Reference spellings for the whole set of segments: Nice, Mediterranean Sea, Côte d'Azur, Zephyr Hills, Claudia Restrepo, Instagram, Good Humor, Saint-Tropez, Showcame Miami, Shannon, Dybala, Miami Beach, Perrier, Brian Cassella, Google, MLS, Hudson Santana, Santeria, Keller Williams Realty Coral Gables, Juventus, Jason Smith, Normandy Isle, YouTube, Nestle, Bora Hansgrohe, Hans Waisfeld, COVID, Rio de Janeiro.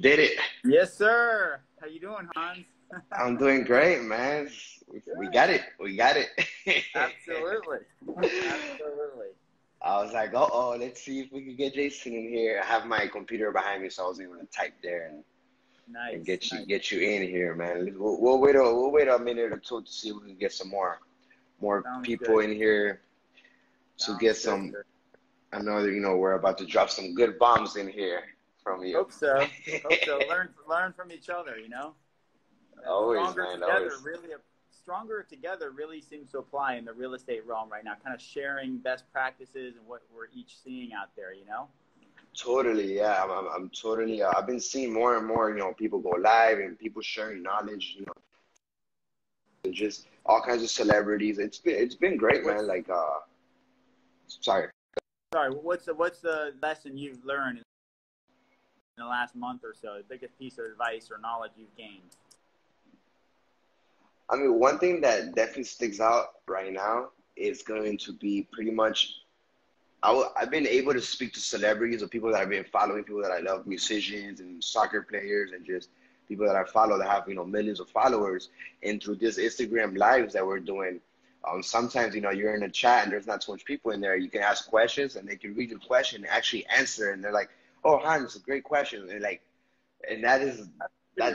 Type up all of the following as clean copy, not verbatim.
Did it. Yes, sir. How you doing, Hans? I'm doing great, man. We got it. We got it. Absolutely. Absolutely. I was like, uh-oh, let's see if we can get Jason in here. I have my computer behind me, so I was able to type there and get you in here, man. We'll wait a minute or two to see if we can get some more Sounds people good. In here to Sounds get some. Good. I know that, you know, we're about to drop some good bombs in here. From you. Hope so. Hope so. Learn from each other, you know? Always, stronger together really seems to apply in the real estate realm right now, kind of sharing best practices and what we're each seeing out there, you know? Totally, yeah. I'm totally, I've been seeing more and more, you know, people go live and people sharing knowledge, you know, and just all kinds of celebrities. It's been great, man. Like, sorry, what's the lesson you've learned in the last month or so, the biggest piece of advice or knowledge you've gained? I mean, one thing that definitely sticks out right now is going to be pretty much, I've been able to speak to celebrities or people that I've been following, people that I love, musicians and soccer players and just people that I follow that have, you know, millions of followers. And through this Instagram lives that we're doing, sometimes, you know, you're in a chat and there's not so much people in there. You can ask questions and they can read your question and actually answer. And they're like, oh, Hans, a great question. And like, and that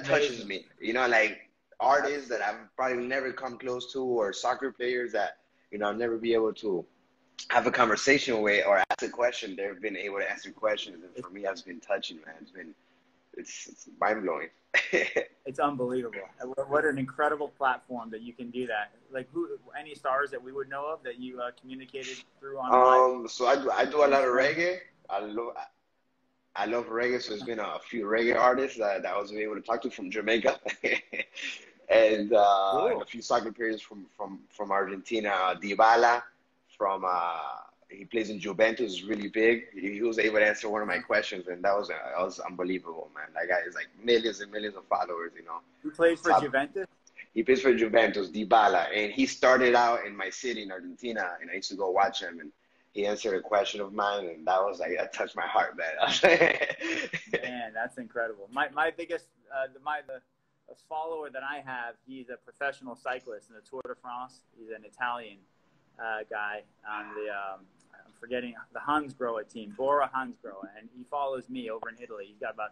touches me, you know, like artists that I've probably never come close to or soccer players that, you know, I'll never be able to have a conversation with or ask a question. They've been able to answer questions. And for me, that's been touching, man. It's mind blowing. It's unbelievable. What an incredible platform that you can do that. Like, any stars that we would know of that you communicated through online? So I do a lot of reggae. I love reggae, so there's been a few reggae artists that I was able to talk to from Jamaica, and a few soccer players from Argentina. Dybala, he plays in Juventus, is really big. He was able to answer one of my questions, and that was unbelievable, man. That guy is like millions and millions of followers, you know. He plays for Juventus? He plays for Juventus, Dybala, and he started out in my city in Argentina, and I used to go watch him, and he answered a question of mine, and that was like, that touched my heart, man. Man, that's incredible. My biggest the follower that I have, he's a professional cyclist in the Tour de France. He's an Italian guy on the I'm forgetting the Hansgrohe team, Bora Hansgrohe, and he follows me over in Italy. He's got about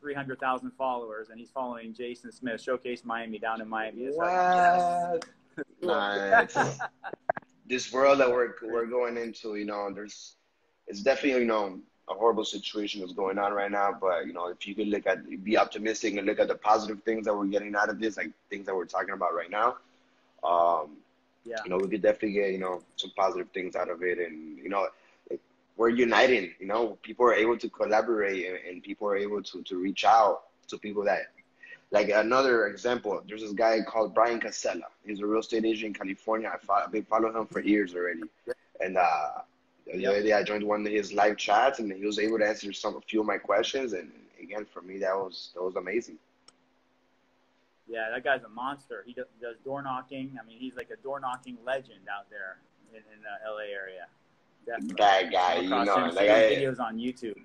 300,000 followers, and he's following Jason Smith, Showcase Miami, down in Miami. What? Like, yes. Nice. This world that we're going into, you know, it's definitely, you know, a horrible situation that's going on right now. But, you know, if you can be optimistic and look at the positive things that we're getting out of this, like things that we're talking about right now, you know, we could definitely get, you know, some positive things out of it. And, you know, we're uniting, you know, people are able to collaborate and people are able to reach out to people that, like another example, there's this guy called Brian Cassella. He's a real estate agent in California. I've been following him for years already. And the other day I joined one of his live chats, and he was able to answer a few of my questions. And again, for me, that was amazing. Yeah, that guy's a monster. He does door knocking. I mean, he's like a door knocking legend out there in the LA area. Definitely. That guy, you know, videos on YouTube.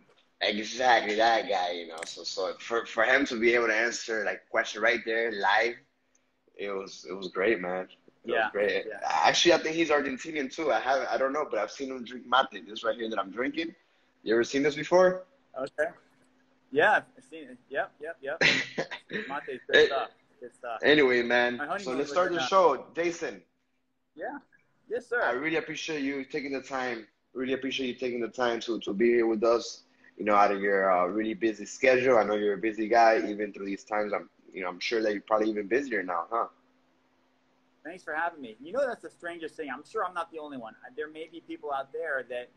Exactly, that guy, you know, so for him to be able to answer like question right there live, it was great, man. It was great. Yeah. Actually, I think he's Argentinian too. I don't know, but I've seen him drink mate. This right here that I'm drinking. You ever seen this before? Okay. Yeah, I've seen it. Yep. Mate's good stuff. Anyway, man. So let's start the show, Jason. Yeah. Yes, sir. I really appreciate you taking the time. Really appreciate you taking the time to be here with us. You know, out of your really busy schedule. I know you're a busy guy. Even through these times, I'm sure that you're probably even busier now, huh? Thanks for having me. You know, that's the strangest thing. I'm sure I'm not the only one. There may be people out there that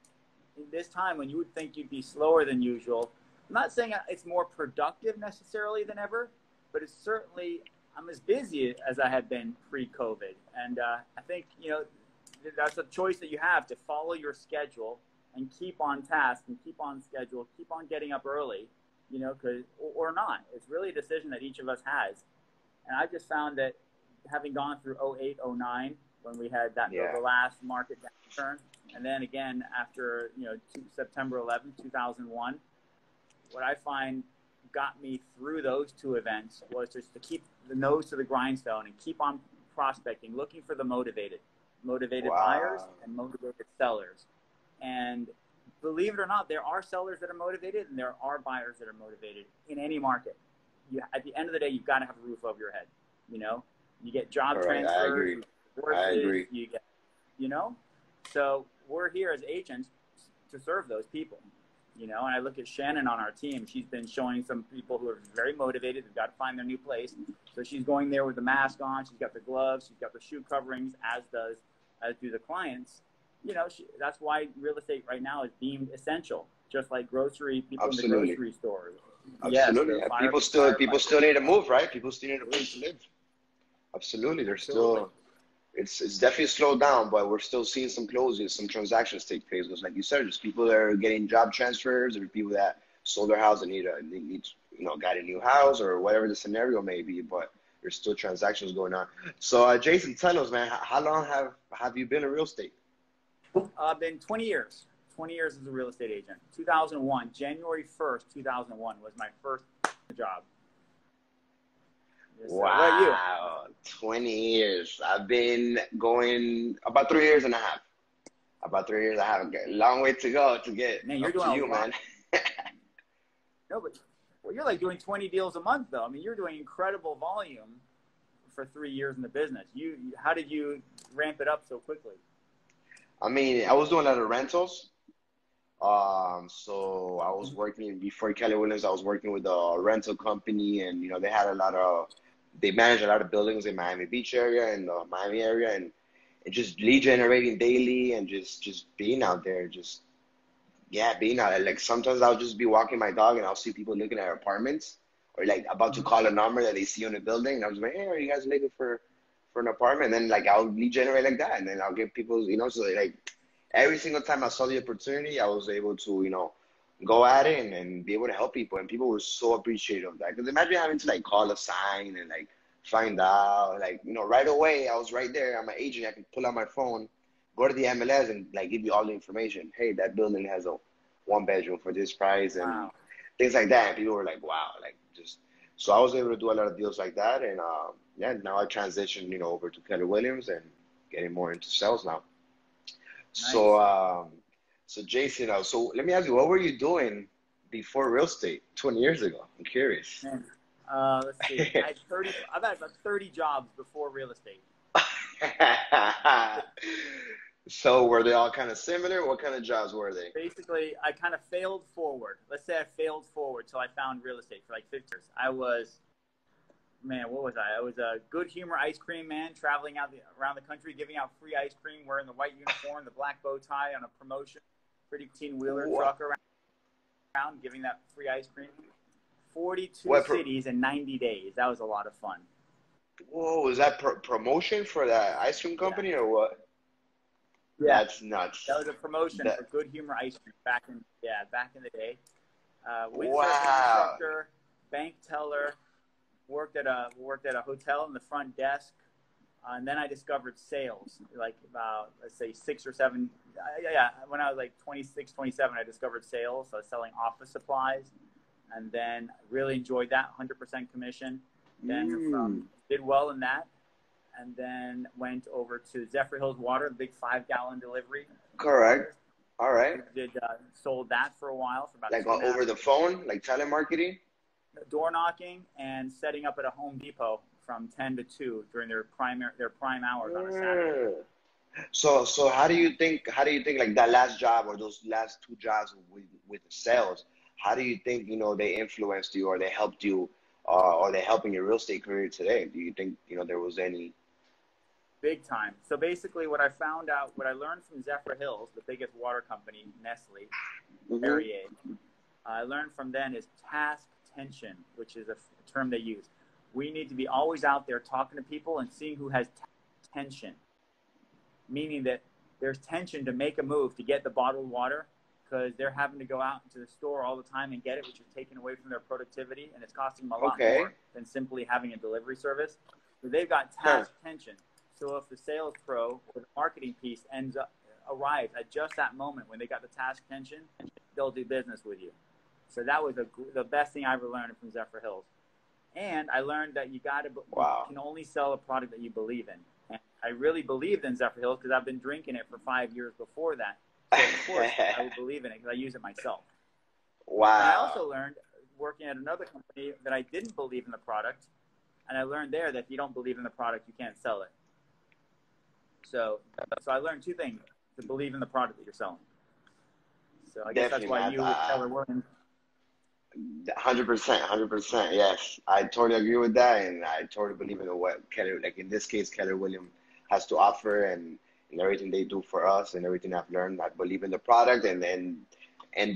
in this time when you would think you'd be slower than usual. I'm not saying it's more productive necessarily than ever, but it's certainly, I'm as busy as I had been pre-COVID. And I think, you know, that's a choice that you have to follow your schedule and keep on task and keep on schedule, keep on getting up early, you know, or not. It's really a decision that each of us has. And I just found that having gone through 08, 09, when we had that the last market downturn, and then again after, September 11, 2001, what I find got me through those two events was just to keep the nose to the grindstone and keep on prospecting, looking for the motivated wow. buyers and motivated sellers. And believe it or not, there are sellers that are motivated and there are buyers that are motivated in any market. You, at the end of the day, you've got to have a roof over your head. You know, you get job transfers, I agree. You get, you know, so we're here as agents to serve those people, you know. And I look at Shannon on our team. She's been showing some people who are very motivated. They've got to find their new place. So she's going there with the mask on. She's got the gloves. She's got the shoe coverings, as do the clients. You know, that's why real estate right now is deemed essential, just like grocery, people Absolutely. In the grocery store. Absolutely. Yes, people still need to move, right? People still need a place to live. Absolutely. They're still, it's definitely slowed down, but we're still seeing some closings, some transactions take place. Because like you said, there's people that are getting job transfers, there's people that sold their house and need, you know, got a new house or whatever the scenario may be, but there's still transactions going on. So Jason, tell us, man, how long have you been in real estate? I've been 20 years. 20 years as a real estate agent. 2001, January 1st, 2001 was my first job. Yes, wow, you? 20 years. I've been going about 3 years and a half. About 3 years, I haven't got a long way to go to get man, you're doing to you, man. No, but well, you're like doing 20 deals a month, though. I mean, you're doing incredible volume for 3 years in the business. How did you ramp it up so quickly? I mean, I was doing a lot of rentals. So I was working before Keller Williams. I was working with a rental company, and you know they managed a lot of buildings in Miami Beach area and the Miami area, and just lead generating daily, and just being out there, being out. Like sometimes I'll just be walking my dog, and I'll see people looking at apartments, or like about to call a number that they see on the building, and I was like, hey, are you guys looking for an apartment? And then like I'll lead generate like that, and then I'll get people, you know, so like. Every single time I saw the opportunity, I was able to, you know, go at it and be able to help people. And people were so appreciative of that. Because imagine having to, like, call a sign and, like, find out. Like, you know, right away, I was right there. I'm an agent. I could pull out my phone, go to the MLS, and, like, give you all the information. Hey, that building has a one-bedroom for this price and wow. things like that. And people were like, wow. Like, just – so I was able to do a lot of deals like that. And, yeah, now I transitioned, you know, over to Keller Williams and getting more into sales now. Nice. So, so Jason, so let me ask you, what were you doing before real estate 20 years ago? I'm curious. Let's see. I've had about 30 jobs before real estate. So were they all kind of similar? What kind of jobs were they? Basically, I kind of failed forward. Let's say I failed forward till I found real estate for like 50 years. I was, man, what was I? I was a Good Humor ice cream man traveling around the country, giving out free ice cream, wearing the white uniform, the black bow tie on a promotion, pretty 18-wheeler truck around, giving that free ice cream. 42 cities in 90 days. That was a lot of fun. Whoa, was that promotion for that ice cream company or what? Yeah. That's nuts. That was a promotion for Good Humor ice cream back in the day. Instructor, bank teller. Worked at a hotel in the front desk, and then I discovered sales. Like about, let's say, 6 or 7. When I was like 26, 27, I discovered sales. So I was selling office supplies, and then really enjoyed that 100% commission. Then did well in that, and then went over to Zephyr Hills Water, the big 5-gallon delivery. Correct. All right. Sold that for a while for about like over the phone, like telemarketing. Door knocking and setting up at a Home Depot from 10 to 2 during their prime hours on a Saturday. So how do you think like that last job or those last two jobs with sales, how do you think, you know, they influenced you or they helped you or they helping your real estate career today? Do you think, you know, there was any? Big time. So basically what I learned from Zephyr Hills, the biggest water company, Nestle, Perrier, I learned from them is task attention, which is a term they use. We need to be always out there talking to people and seeing who has tension, meaning that there's tension to make a move to get the bottled water because they're having to go out into the store all the time and get it, which is taken away from their productivity, and it's costing them a lot more than simply having a delivery service. So they've got task tension. So if the sales pro or the marketing piece arrives at just that moment when they got the task tension, they'll do business with you. So that was the best thing I ever learned from Zephyr Hills. And I learned that you can only sell a product that you believe in. And I really believed in Zephyr Hills because I've been drinking it for 5 years before that. So of course, I would believe in it because I use it myself. Wow. And I also learned working at another company that I didn't believe in the product. And I learned there that if you don't believe in the product, you can't sell it. So I learned two things: to believe in the product that you're selling. So I guess definitely that's why you with Keller Williams. 100%, yes. I totally agree with that, and I totally believe in what Keller, like in this case, Keller Williams has to offer, and everything they do for us, and everything I've learned. I believe in the product, and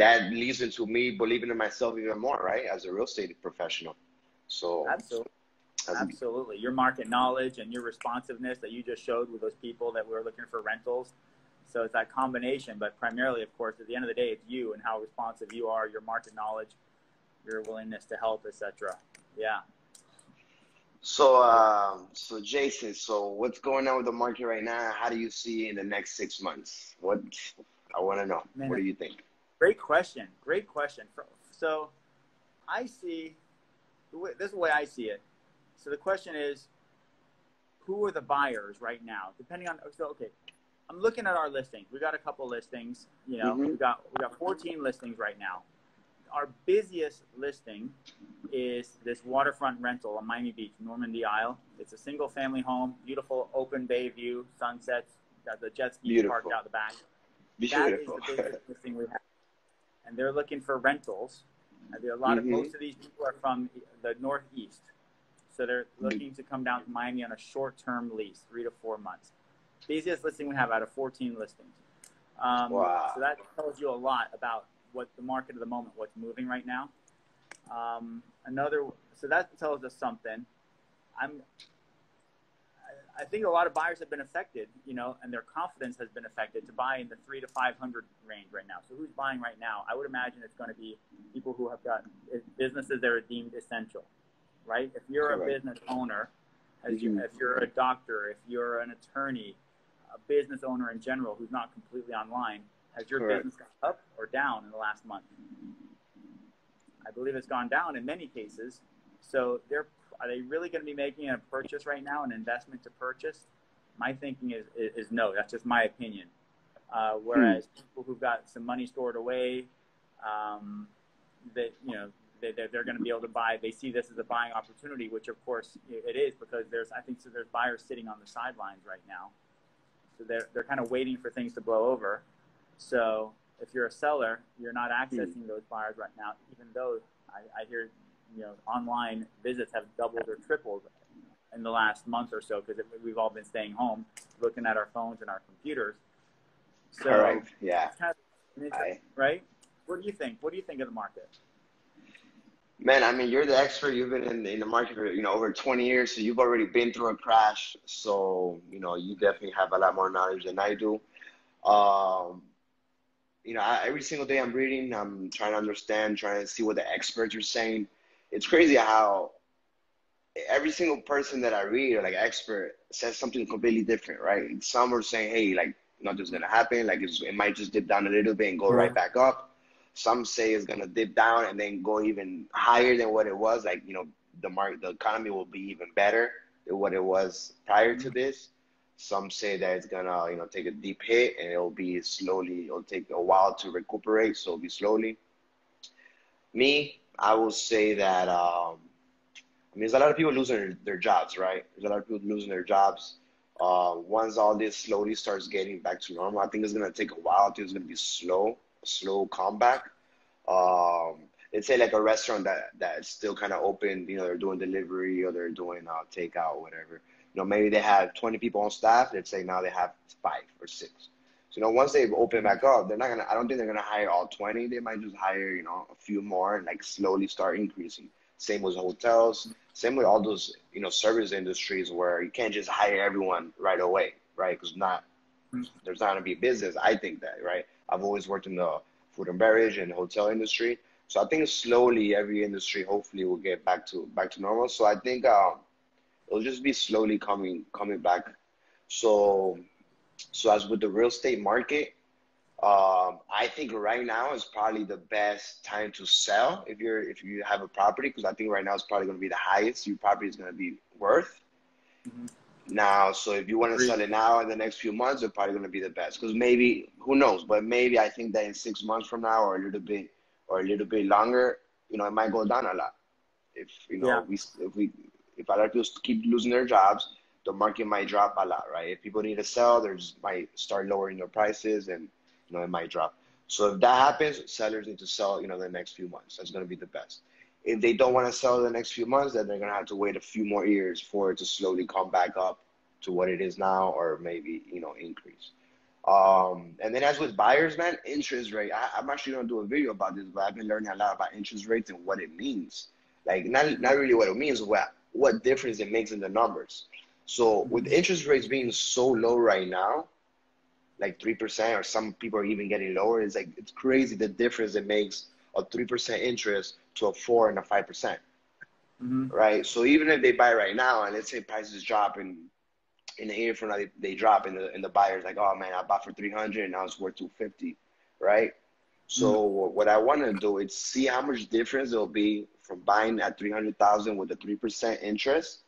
that leads into me believing in myself even more, right? As a real estate professional. So Absolutely. Your market knowledge and your responsiveness that you just showed with those people that were looking for rentals. So it's that combination, but primarily, of course, at the end of the day, it's you and how responsive you are, your market knowledge, your willingness to help, etc. Yeah. So Jason, so what's going on with the market right now? How do you see in the next 6 months? I want to know. Man, what do you think? Great question. So I see, this is the way I see it. So the question is, who are the buyers right now? Depending on, I'm looking at our listings. We got a couple listings, we got 14 listings right now. Our busiest listing is this waterfront rental on Miami Beach, Normandy Isle. It's a single family home, beautiful open bay view, sunsets, got the jet ski parked out the back. Beautiful. That is the biggest listing we have. And they're looking for rentals. Most of these people are from the Northeast. So they're looking to come down to Miami on a short-term lease, 3 to 4 months. The easiest listing we have out of 14 listings. Wow. So that tells you a lot about what the market of the moment, what's moving right now. So that tells us something. I think a lot of buyers have been affected, and their confidence has been affected to buy in the 300 to 500 range right now. So who's buying right now? I would imagine it's going to be people who have got businesses that are deemed essential. Right? If you're a business owner, if you're a doctor, if you're an attorney, a business owner in general who's not completely online, has your business gone up or down in the last month? I believe it's gone down in many cases. So are they really going to be making a purchase right now, an investment to purchase? My thinking is no. That's just my opinion. Whereas people who've got some money stored away, they're going to be able to buy. They see this as a buying opportunity, which of course it is, because there's buyers sitting on the sidelines right now. So they're kind of waiting for things to blow over. So if you're a seller, you're not accessing those buyers right now, even though I hear, online visits have doubled or tripled in the last month or so, because we've all been staying home, looking at our phones and our computers. So correct. Yeah. It's kind of right? What do you think? What do you think of the market? Man, I mean, you're the expert. You've been in the market for, over 20 years, so you've already been through a crash. So, you definitely have a lot more knowledge than I do. Every single day I'm reading, I'm trying to understand, trying to see what the experts are saying. It's crazy how every single person that I read, or like expert, says something completely different, right? Some are saying, hey, like, nothing's going to happen. Like, it might just dip down a little bit and go right back up. Some say it's going to dip down and then go even higher than what it was. Like, the economy will be even better than what it was prior to this. Some say that it's going to, take a deep hit and it'll take a while to recuperate. So it'll be slowly. Me, I will say that, there's a lot of people losing their jobs, right? There's a lot of people losing their jobs. Once all this slowly starts getting back to normal, I think it's going to take a while. I think it's going to be slow comeback. Let's say like a restaurant that's still kind of open, they're doing delivery or they're doing takeout or whatever. Maybe they have 20 people on staff. Let's say now they have 5 or 6. So, once they open back up, I don't think they're going to hire all 20. They might just hire, a few more and like slowly start increasing. Same with hotels, same with all those, service industries where you can't just hire everyone right away, right? Because there's not going to be business. I think that, right? I've always worked in the food and beverage and hotel industry. So I think slowly every industry hopefully will get back to normal. So I think it'll just be slowly coming back. So as with the real estate market, I think right now is probably the best time to sell if you're, if you have a property, because I think right now it's probably going to be the highest your property is going to be worth. Mm-hmm. Now, so if you want to sell it now in the next few months, it's probably going to be the best, because maybe, who knows, but maybe I think that in 6 months from now or a little bit longer, you know, it might go down a lot. If, you know, yeah. If a lot of people keep losing their jobs, the market might drop a lot, right? If people need to sell, they just might start lowering their prices and, you know, it might drop. So if that happens, sellers need to sell, you know, the next few months. That's going to be the best. If they don't want to sell the next few months, then they're going to have to wait a few more years for it to slowly come back up to what it is now, or maybe, you know, increase. And then as with buyers, man, interest rate. I'm actually going to do a video about this, but I've been learning a lot about interest rates and what it means. Like, not really what it means, what difference it makes in the numbers. So with interest rates being so low right now, like 3%, or some people are even getting lower, it's like, it's crazy the difference it makes a 3% interest to a 4% and a 5%, mm-hmm. right? So even if they buy right now, and let's say prices drop, and in a year from now they drop, and the buyer's like, oh man, I bought for 300 and now it's worth 250, right? So mm-hmm. what I want to do is see how much difference there'll be from buying at 300,000 with a 3% interest,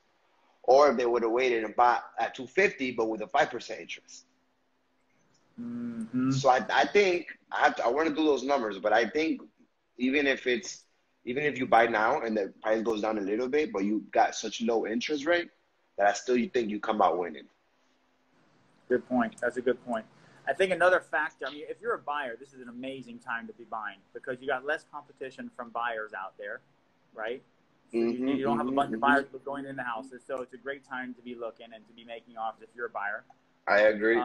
or if they would have waited and bought at 250 but with a 5% interest. Mm-hmm. So I think I want to do those numbers, but I think even if you buy now and the price goes down a little bit, but you got such low interest rate, that I still think you come out winning. Good point. That's a good point. I think another factor, I mean, if you're a buyer, this is an amazing time to be buying, because you got less competition from buyers out there, right? So mm-hmm, you don't have a bunch mm-hmm. of buyers going into houses, so it's a great time to be looking and to be making offers if you're a buyer. I agree.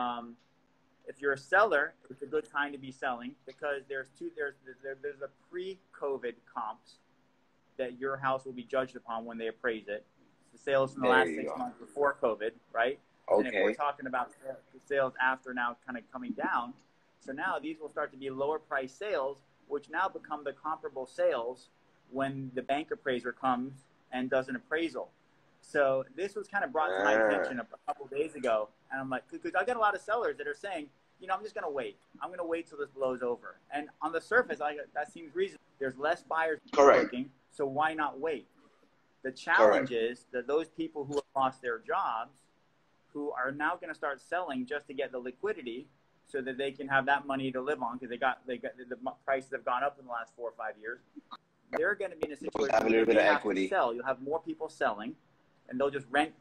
If you're a seller, it's a good time to be selling, because there's a pre-COVID comps that your house will be judged upon when they appraise it. It's the sales in the last 6 months before COVID, right? Okay. And if we're talking about the sales after now kind of coming down, so now these will start to be lower price sales, which now become the comparable sales when the bank appraiser comes and does an appraisal. So this was kind of brought to my attention a couple days ago. And I'm like, because I get a lot of sellers that are saying, you know, I'm just going to wait. I'm going to wait till this blows over. And on the surface, that seems reasonable. There's less buyers working, so why not wait? The challenge is that those people who have lost their jobs, who are now going to start selling just to get the liquidity so that they can have that money to live on, because they got the prices have gone up in the last 4 or 5 years. They're going to be in a situation where you're going to have to sell. You'll have more people selling, and they'll just rent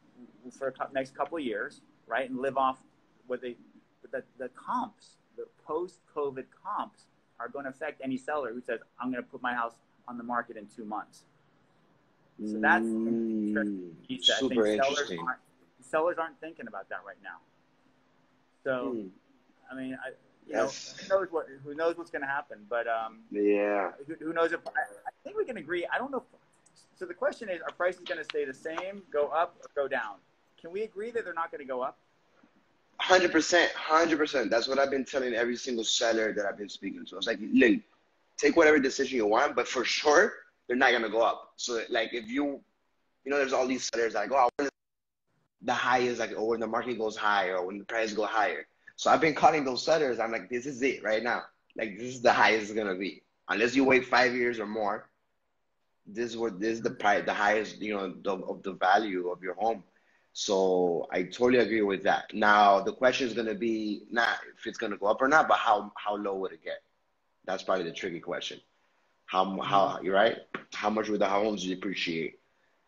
for the next couple of years, right, and live off what the comps, the post-COVID comps are going to affect any seller who says, I'm going to put my house on the market in 2 months. So that's an interesting piece that I think sellers aren't thinking about that right now. So, I mean, you know, who knows what's going to happen, but who knows if I think we can agree. I don't know. So the question is, are prices going to stay the same, go up, or go down? Can we agree that they're not going to go up? 100%. That's what I've been telling every single seller that I've been speaking to. I was like, look, take whatever decision you want, but for sure, they're not going to go up. So, like, if you know, there's all these sellers that go, like, oh, I want the highest, like, or when the market goes high, or when the price go higher. So I've been calling those sellers. I'm like, this is it right now. Like, this is the highest it's going to be. Unless you wait 5 years or more, this is the price, the highest, you know, of the value of your home. So I totally agree with that. Now, the question is going to be not if it's going to go up or not, but how low would it get? That's probably the tricky question. How you're right? How much would the homes depreciate?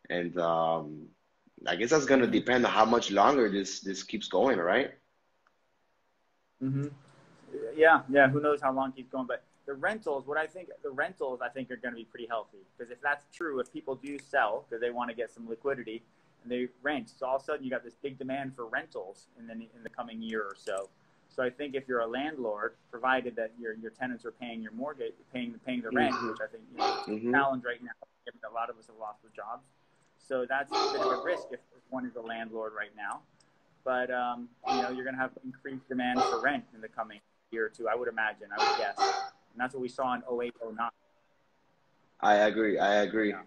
And I guess that's going to depend on how much longer this keeps going, right? Mm-hmm. Yeah, who knows how long it keeps going. But the rentals, I think, are going to be pretty healthy. Because if that's true, if people do sell because they want to get some liquidity, and they rent. So all of a sudden you got this big demand for rentals in the coming year or so. So I think if you're a landlord, provided that your tenants are paying your mortgage, paying the rent, mm-hmm. which I think is a challenge right now, given a lot of us have lost their jobs. So that's a bit of a risk if one is a landlord right now. But you know, you're going to have increased demand for rent in the coming year or two, I would imagine, I would guess. And that's what we saw in 08, 09. I agree. Yeah.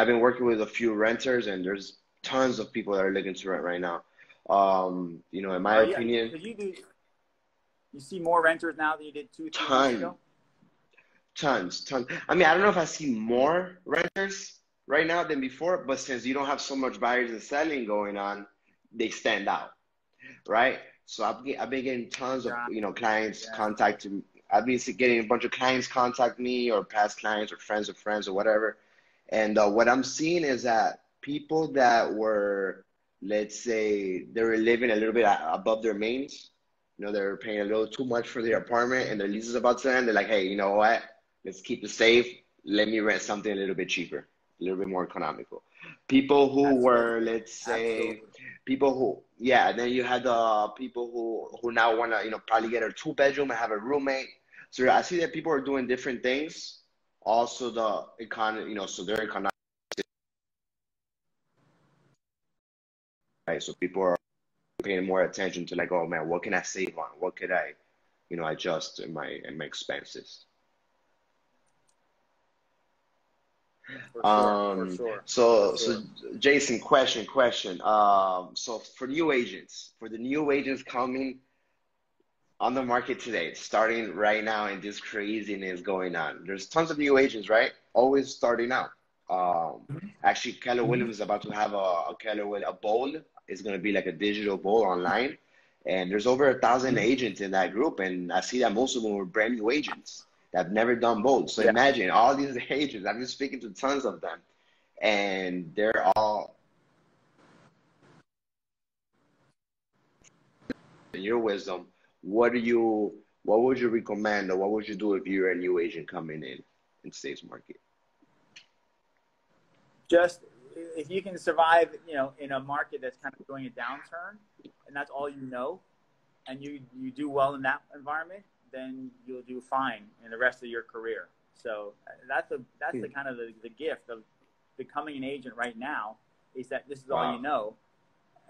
I've been working with a few renters, and there's tons of people that are looking to rent right now. You know, in my opinion, You see more renters now than you did 2-3 years ago? Tons. I mean, I don't know if I see more renters right now than before, but since you don't have so much buyers and selling going on, they stand out, right? So I've been getting tons of, you know, clients contacting. I've been getting a bunch of clients contact me, or past clients or friends of friends or whatever. And what I'm seeing is that people that were, let's say, they were living a little bit above their means, you know, they were paying a little too much for their apartment and their lease is about to end. They're like, hey, you know what? Let's keep it safe. Let me rent something a little bit cheaper, a little bit more economical. People who were, let's say, then you had the people who now want to, you know, probably get a 2-bedroom and have a roommate. So I see that people are doing different things. Also the economy, you know, so their economic, right? So people are paying more attention to like, oh man, what can I save on? What could I, you know, adjust in my expenses? For sure. So Jason, question. So for new agents, for the new agents coming on the market today, starting right now, and this craziness going on, there's tons of new agents, right? Always starting out. Actually, Keller Williams is about to have a bowl. It's going to be like a digital bowl online. And there's over 1,000 agents in that group. And I see that most of them were brand new agents. I've never done both. So imagine all these agents. I've been speaking to tons of them, and they're all in your wisdom. What would you recommend, or what would you do if you're a new agent coming in today's market? Just if you can survive, you know, in a market that's kind of going a downturn, and that's all you know, and you do well in that environment, then you'll do fine in the rest of your career. So that's the kind of the gift of becoming an agent right now, is that this is all you know.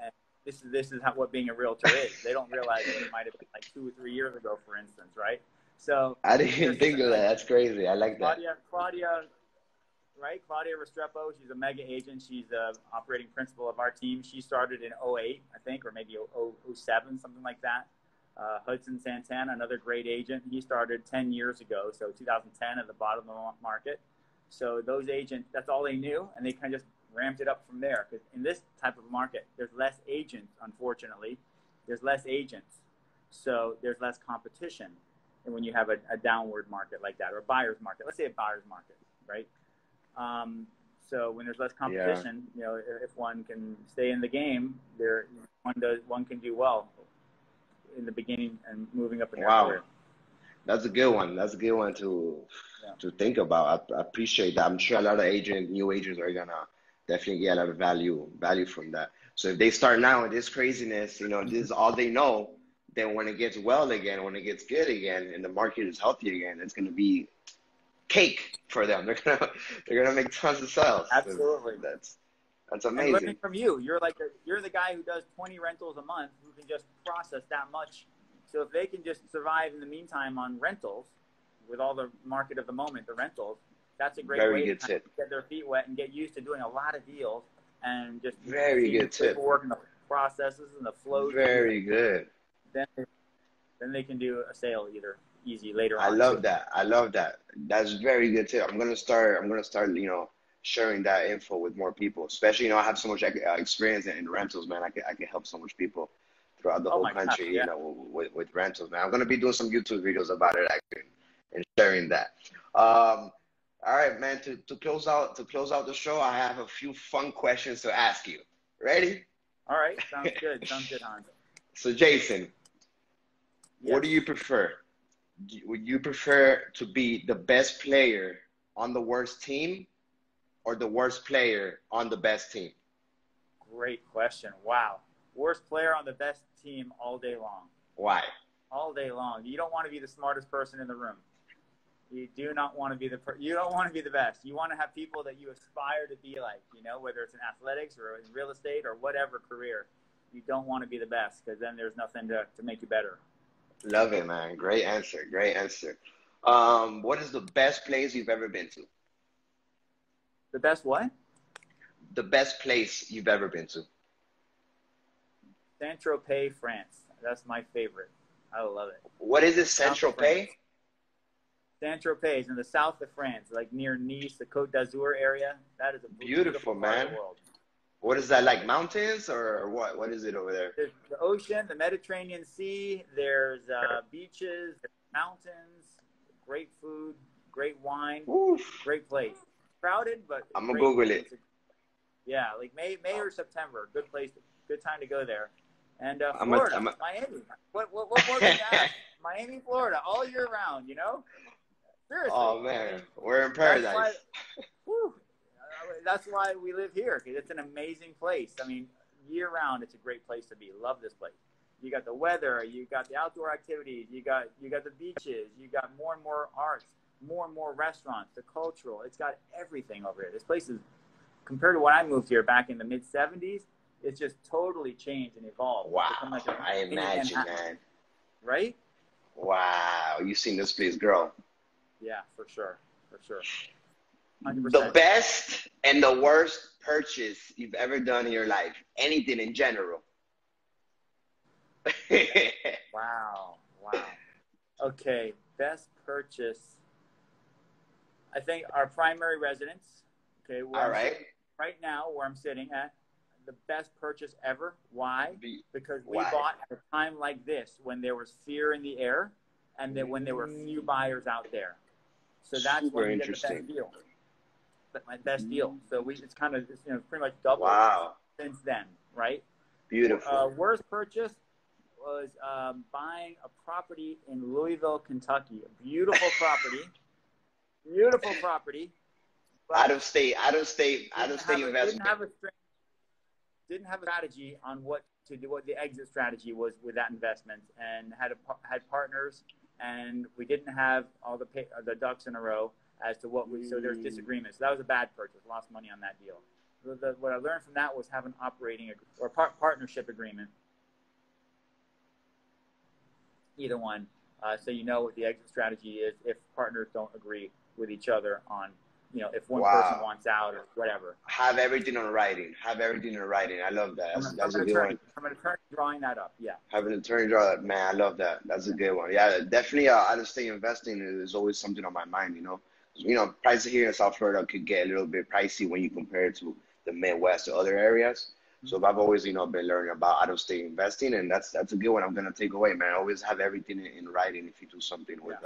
And this is what being a realtor is. They don't realize that it might have been like 2 or 3 years ago, for instance, right? So I didn't even think of that. That's crazy. I like that. Claudia, right? Claudia Restrepo, she's a mega agent. She's the operating principal of our team. She started in 2008, I think, or maybe 2007, something like that. Hudson Santana, another great agent. He started 10 years ago, so 2010 at the bottom of the market. So those agents, that's all they knew, and they kind of just ramped it up from there. Because in this type of market, there's less agents, unfortunately. There's less agents, so there's less competition. And when you have a downward market like that, or a buyer's market, let's say a buyer's market, right? So when there's less competition, you know, if one can stay in the game, one can do well in the beginning and moving up in their career. That's a good one. That's a good one to think about. I appreciate that. I'm sure a lot of new agents are going to definitely get a lot of value from that. So if they start now with this craziness, you know, this is all they know, then when it gets well again, when it gets good again, and the market is healthy again, it's going to be cake for them. They're going to make tons of sales. Absolutely. So that's amazing. And learning from you, you're the guy who does 20 rentals a month, who can just process that much. So if they can just survive in the meantime on rentals, with all the market of the moment, the rentals, that's a great way to kind of get their feet wet and get used to doing a lot of deals and just work in the processes and the flow. Very good. Then they can do a sale later on. I love that. That's a very good tip. I'm gonna start. You know, sharing that info with more people, especially, you know, I have so much experience in rentals, man. I can help so much people throughout the whole country, you know, with rentals, man. I'm going to be doing some YouTube videos about it actually, and sharing that. All right, man, to close out the show, I have a few fun questions to ask you. Ready? All right. Sounds good, Hans. So Jason, what do you prefer? Would you prefer to be the best player on the worst team, or the worst player on the best team? Great question. Wow. Worst player on the best team all day long. Why? All day long. You don't want to be the smartest person in the room. You do not want to be you don't want to be the best. You want to have people that you aspire to be like, you know, whether it's in athletics or in real estate or whatever career. You don't want to be the best, because then there's nothing to make you better. Love it, man. Great answer. Great answer. What is the best place you've ever been to? The best what? The best place you've ever been to. Saint-Tropez, France. That's my favorite. I love it. What is this, Saint-Tropez? Saint-Tropez is in the south of France, like near Nice, the Côte d'Azur area. That is a beautiful, beautiful man. World. What is that, like mountains or what? What is it over there? There's the ocean, the Mediterranean Sea. There's beaches, there's mountains, great food, great wine, oof, great place. Crowded, but I'm gonna Google it. Yeah, like May or September, good place, good time to go there. And Florida, Miami. What more can you ask? Miami, Florida, all year round, you know. Seriously. Oh man, we're in paradise. That's why we live here, because it's an amazing place. I mean, year round, it's a great place to be. Love this place. You got the weather, you got the outdoor activities, you got the beaches, you got more and more arts, more and more restaurants, the cultural. It's got everything over here. This place is, compared to when I moved here back in the mid '70s, it's just totally changed and evolved. Wow, like I imagine, man. Right? Wow, you've seen this place grow. Yeah, for sure, for sure. 100%. The best and the worst purchase you've ever done in your life, anything in general. Wow, wow. Okay, best purchase. I think our primary residence, okay, right now where I'm sitting at, the best purchase ever. Why? Because we bought at a time like this when there was fear in the air and then when there were few buyers out there. So that's where we get the best deal. But my best deal. So it's kind of, you know, pretty much doubled since then, right? Beautiful. Worst purchase was buying a property in Louisville, Kentucky. A beautiful property. Beautiful property. Out of state investment. Didn't have a strategy on what to do, what the exit strategy was with that investment, and had partners, and we didn't have all the ducks in a row as to what we, so there's disagreements. So that was a bad purchase, lost money on that deal. What I learned from that was have an operating or partnership agreement, either one, so you know what the exit strategy is if partners don't agree with each other on, you know, if one person wants out or whatever. Have everything in writing. Have everything in writing. I love that. That's a good one. From an attorney drawing that up, yeah. Have an attorney draw that. Man, I love that. That's a good one. Yeah, definitely out-of-state investing is always something on my mind, you know. You know, prices here in South Florida could get a little bit pricey when you compare it to the Midwest or other areas. So I've always, you know, been learning about out-of-state investing, and that's a good one I'm going to take away, man. Always have everything in writing if you do something with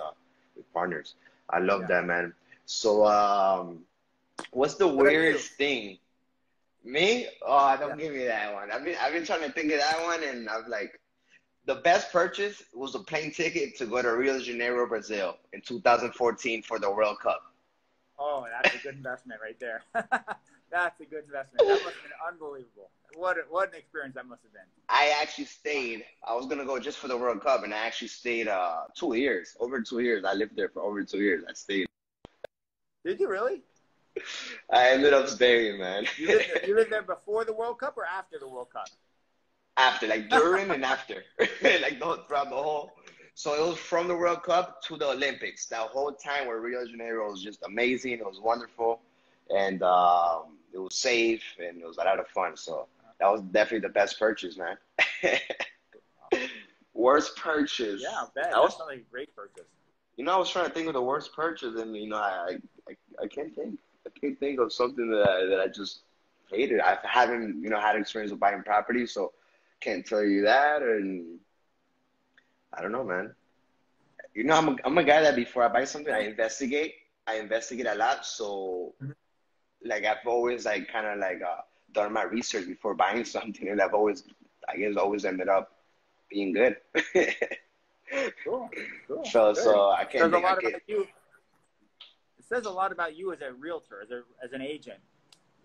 partners. I love that, man. So, what's the weirdest thing? Me? Oh, don't give me that one. I've been trying to think of that one, and I've like, the best purchase was a plane ticket to go to Rio de Janeiro, Brazil in 2014 for the World Cup. Oh, that's a good investment right there. That's a good investment. That must have been unbelievable. What an experience that must have been. I actually stayed. I was going to go just for the World Cup, and I actually stayed 2 years, over 2 years. I lived there for over 2 years. I stayed. Did you really? I ended up staying, man. You lived there before the World Cup or after the World Cup? After, like during and after. Like throughout the whole. So it was from the World Cup to the Olympics. That whole time where Rio de Janeiro was just amazing. It was wonderful. And it was safe. And it was a lot of fun. So that was definitely the best purchase, man. Worst purchase. Yeah, I bet. That was like a great purchase. You know, I was trying to think of the worst purchase, and you know, I can't think. I can't think of something that I just hated. I haven't, you know, had experience with buying property, so can't tell you that. And I don't know, man. You know, I'm a guy that before I buy something, I investigate. I investigate a lot, so like I've always like kind of like done my research before buying something, and I've always, I guess, always ended up being good. Cool. So I can't. It says a lot about you as a realtor, as an agent.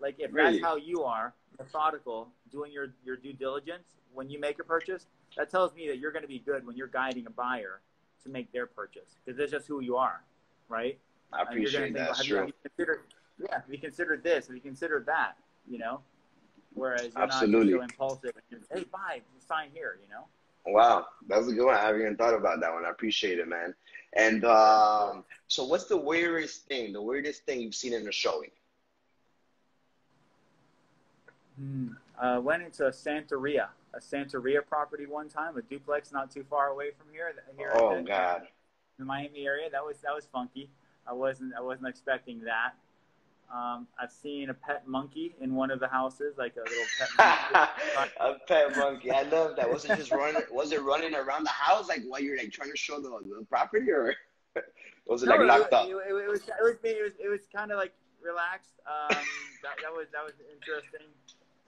Like if that's how you are, methodical, doing your due diligence when you make a purchase, that tells me that you're going to be good when you're guiding a buyer to make their purchase, because that's just who you are, right? I appreciate that. Have you considered this? Have you considered that? You know, whereas you're not so impulsive. And hey, buy, sign here. You know. Wow, that's a good one. I haven't even thought about that one. I appreciate it, man. And so what's the weirdest thing you've seen in a showing? Went into a Santeria property one time, a duplex not too far away from here. Oh, God. The Miami area. That was funky. I wasn't expecting that. I've seen a pet monkey in one of the houses, like a little pet monkey. A pet monkey. I love that. Was it just running? Was it running around the house, like while you're like trying to show the property, or was it locked up? It was kind of like relaxed. That was interesting.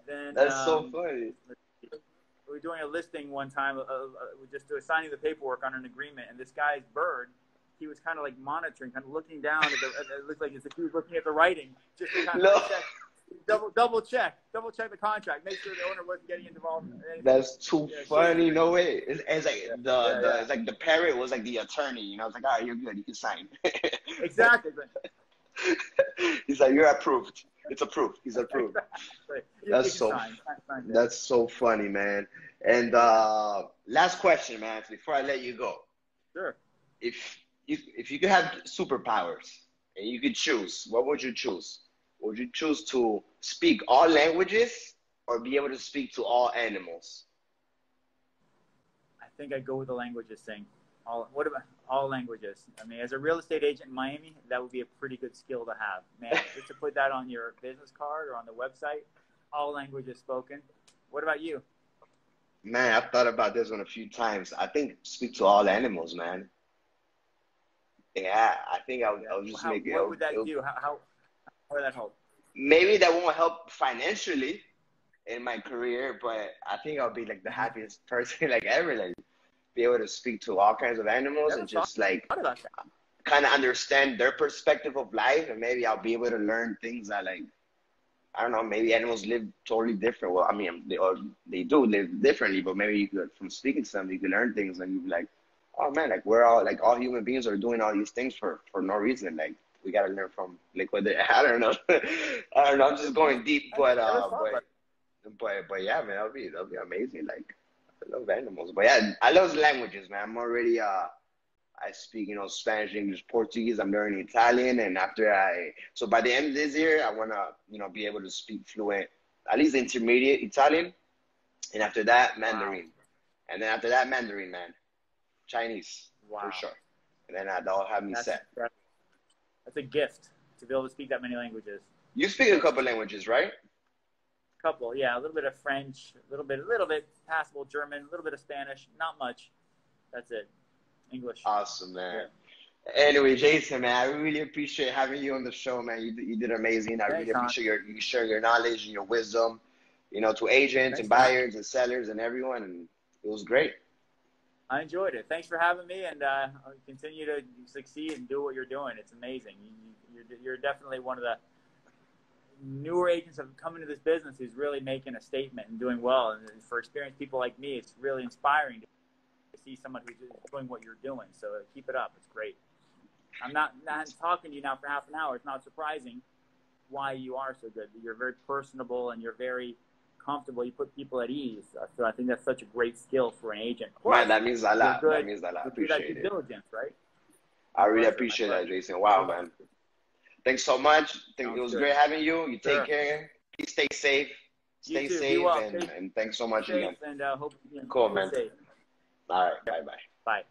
Then, that's so funny. We were doing a listing one time. We just were signing the paperwork on an agreement, and this guy's bird. He was kind of like monitoring, kind of looking down. It looked like he was looking at the writing, just to kind of check, double check the contract, make sure the owner wasn't getting involved. That's too funny. No way. It's like it's like the parrot was like the attorney. You know, it's like, all right, you're good. You can sign. Exactly. He's like, you're approved. It's approved. He's approved. Exactly. That's so funny, man. And last question, man, before I let you go. Sure. If you could have superpowers and you could choose, what would you choose? Would you choose to speak all languages or be able to speak to all animals? I think I'd go with the languages thing. What about all languages? I mean, as a real estate agent in Miami, that would be a pretty good skill to have. Man, just to put that on your business card or on the website, all languages spoken. What about you? Man, I've thought about this one a few times. I think speak to all animals, man. Yeah, I think I would just make it. What would that do? How would that help? Maybe that won't help financially in my career, but I think I'll be like the happiest person like ever. Like, be able to speak to all kinds of animals and just like kind of understand their perspective of life, and maybe I'll be able to learn things that, like, I don't know. Maybe animals live totally different. Well, I mean, they do live differently, but maybe you could, from speaking to them, you could learn things, and you'd be like, oh man, like we're all like all human beings are doing all these things for no reason. Like we gotta learn from like whether I don't know. I don't know. I'm just going deep, but yeah, man, that'll be amazing. Like I love animals, but yeah, I love languages, man. I'm already I speak, you know, Spanish, English, Portuguese. I'm learning Italian, and so by the end of this year, I wanna, you know, be able to speak fluent, at least intermediate Italian, and after that, Mandarin, and then after that, Mandarin, man. Chinese, for sure. And then that'll have me set. That's a gift to be able to speak that many languages. You speak a couple languages, right? A couple, yeah. A little bit of French, a little bit passable German, a little bit of Spanish, not much. That's it. English. Awesome, man. Yeah. Anyway, Jason, man, I really appreciate having you on the show, man. You did amazing. Thanks, really appreciate you sharing your knowledge and your wisdom, you know, to agents and buyers and sellers and everyone. And it was great. I enjoyed it. Thanks for having me, and continue to succeed and do what you're doing. It's amazing. You're definitely one of the newer agents that have come into this business who's really making a statement and doing well. And for experienced people like me, it's really inspiring to see someone who's doing what you're doing. So keep it up. It's great. I'm not talking to you now for half an hour. It's not surprising why you are so good. You're very personable, and you're very comfortable. You put people at ease. So I think that's such a great skill for an agent. Right, that means a lot. That means a lot. I appreciate it. Diligence, right? I really appreciate that, Jason. Wow, man. Thanks so much. It was great having you. You take care. Please stay safe. Stay safe, and thanks so much again. Cool, man. All right, bye-bye. Bye.